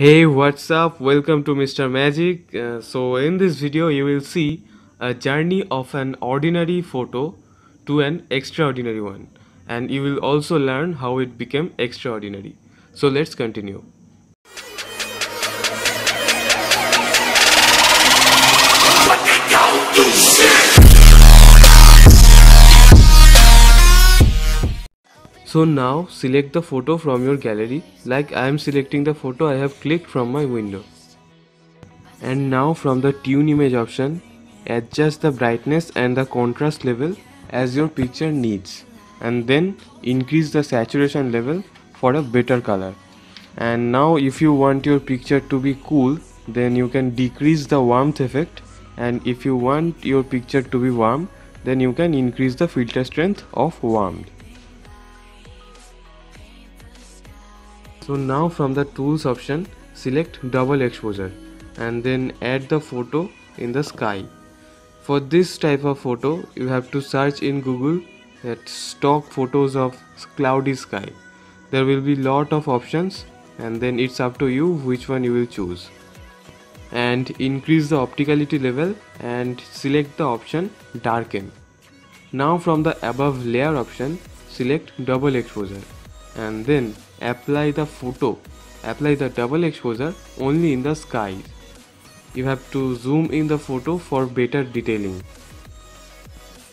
Hey, what's up? Welcome to Mr. Magic. So in this video you will see a journey of an ordinary photo to an extraordinary one, and you will also learn how it became extraordinary. So let's continue. So now select the photo from your gallery. Like I am selecting the photo I have clicked from my window. And now from the tune image option, adjust the brightness and the contrast level as your picture needs, and then increase the saturation level for a better color. And now if you want your picture to be cool, then you can decrease the warmth effect, and if you want your picture to be warm, then you can increase the filter strength of warmth. So now from the tools option, select double exposure and then add the photo in the sky. For this type of photo, you have to search in Google at stock photos of cloudy sky. There will be lot of options, and then it's up to you which one you will choose. And increase the opticality level and select the option darken. Now from the above layer option, select double exposure and then apply the double exposure only in the sky. You have to zoom in the photo for better detailing.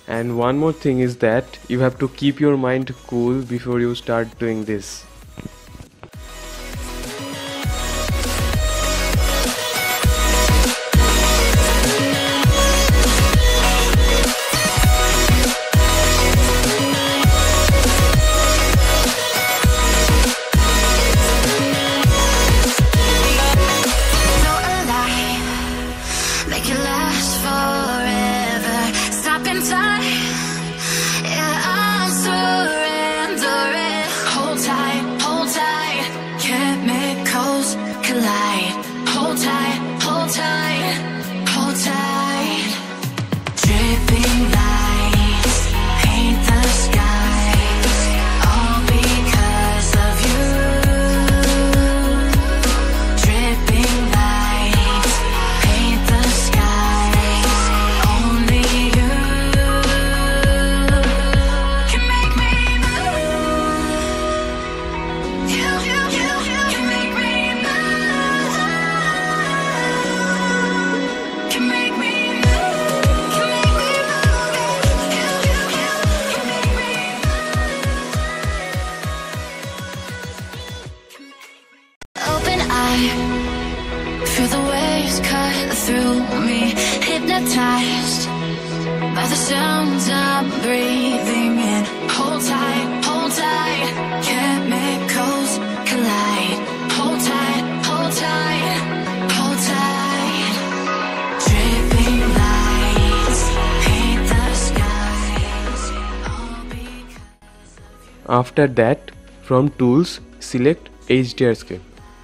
And one more thing is that you have to keep your mind cool before you start doing this. Feel the waves cut through me, hypnotized by the sounds I'm breathing in. Hold tight, hold tight, chemicals collide. Hold tight, hold tight, hold tight. Dripping lights paint the skies, all because of you. After that, from tools, select HDR scale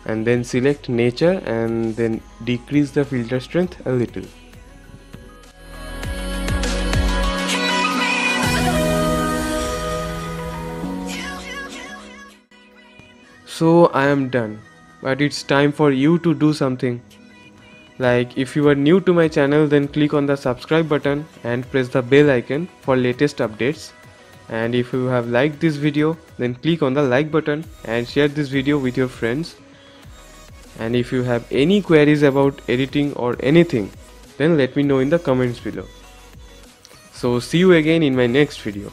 and then select nature and then decrease the filter strength a little. So I am done, but it's time for you to do something. Like if you are new to my channel, then click on the subscribe button and press the bell icon for latest updates. And if you have liked this video, then click on the like button and share this video with your friends. And if you have any queries about editing or anything, then let me know in the comments below. So see you again in my next video.